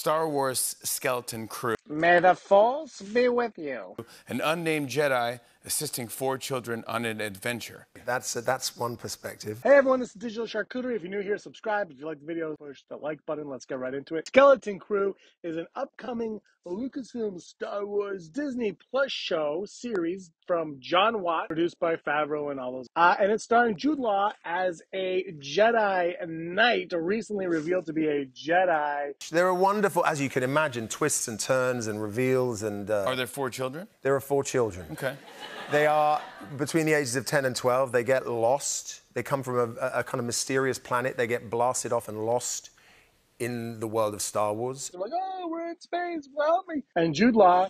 Star Wars Skeleton Crew. May the Force be with you. An unnamed Jedi assisting four children on an adventure. That's one perspective. Hey everyone, this is Digital Charcuterie. If you're new here, subscribe. If you like the video, push the like button. Let's get right into it. Skeleton Crew is an upcoming Lucasfilm Star Wars Disney Plus show series from Jon Watts, produced by Favreau and all those. And it's starring Jude Law as a Jedi Knight, recently revealed to be a Jedi. There are wonderful, as you can imagine, twists and turns and reveals and... Are there four children? There are four children. Okay. They are between the ages of 10 and 12. They get lost. They come from a kind of mysterious planet. They get blasted off and lost in the world of Star Wars. They're like, oh, we're in space, help me. And Jude Law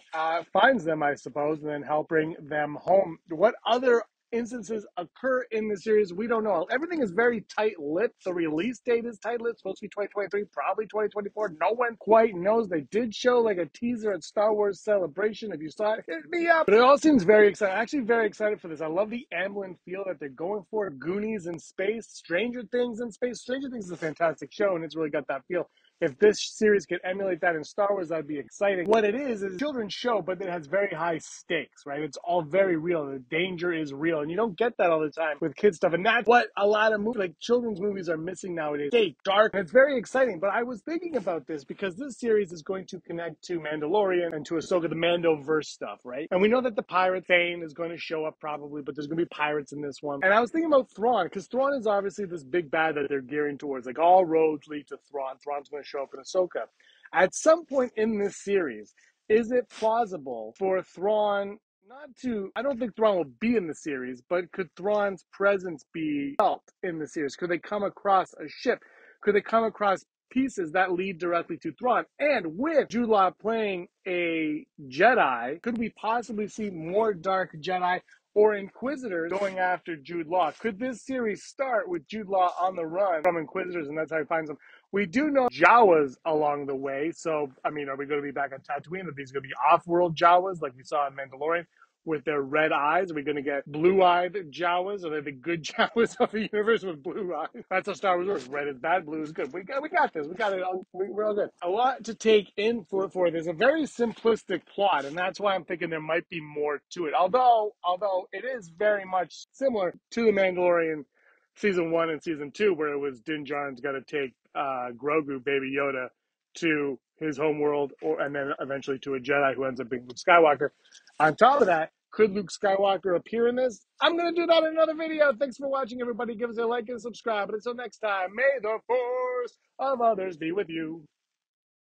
finds them, I suppose, and then helps bring them home. What other instances occur in the series, we don't know. Everything is very tight-lipped. The release date is tight-lipped. Supposed to be 2023, probably 2024. No one quite knows. They did show like a teaser at Star Wars Celebration. If you saw it, hit me up. But it all seems very exciting. I'm actually very excited for this. I love the Amblin feel that they're going for. Goonies in space, Stranger Things in space. Stranger Things is a fantastic show, and it's really got that feel. If this series could emulate that in Star Wars, that'd be exciting. What it is a children's show, but it has very high stakes, right? It's all very real. The danger is real, and you don't get that all the time with kids stuff. And that's what a lot of movies, like children's movies, are missing nowadays. Stake, dark, and it's very exciting. But I was thinking about this because this series is going to connect to Mandalorian and to Ahsoka, the Mandoverse stuff, right? And we know that the pirate Fane is going to show up probably, but there's going to be pirates in this one. And I was thinking about Thrawn, because Thrawn is obviously this big bad that they're gearing towards. Like, all roads lead to Thrawn. Thrawn's going to show up in Ahsoka. At some point in this series, is it plausible for Thrawn not to... I don't think Thrawn will be in the series, but could Thrawn's presence be felt in the series? Could they come across a ship? Could they come across pieces that lead directly to Thrawn? And with Jude Law playing a Jedi, could we possibly see more Dark Jedi or Inquisitors going after Jude Law? Could this series start with Jude Law on the run from Inquisitors, and that's how he finds them? We do know Jawas along the way, so, I mean, are we going to be back on Tatooine? Are these going to be off-world Jawas, like we saw in Mandalorian, with their red eyes? Are we going to get blue-eyed Jawas? Are they the good Jawas of the universe with blue eyes? That's how Star Wars works. Red is bad, blue is good. We got this. We got it. We're all good. A lot to take in for this. A very simplistic plot, and that's why I'm thinking there might be more to it. Although it is very much similar to The Mandalorian Season 1 and Season 2, where it was Din Djarin's got to take Grogu, Baby Yoda, to his homeworld, and then eventually to a Jedi who ends up being Luke Skywalker. On top of that, could Luke Skywalker appear in this? I'm going to do that in another video. Thanks for watching, everybody. Give us a like and subscribe. And until next time, may the Force of others be with you.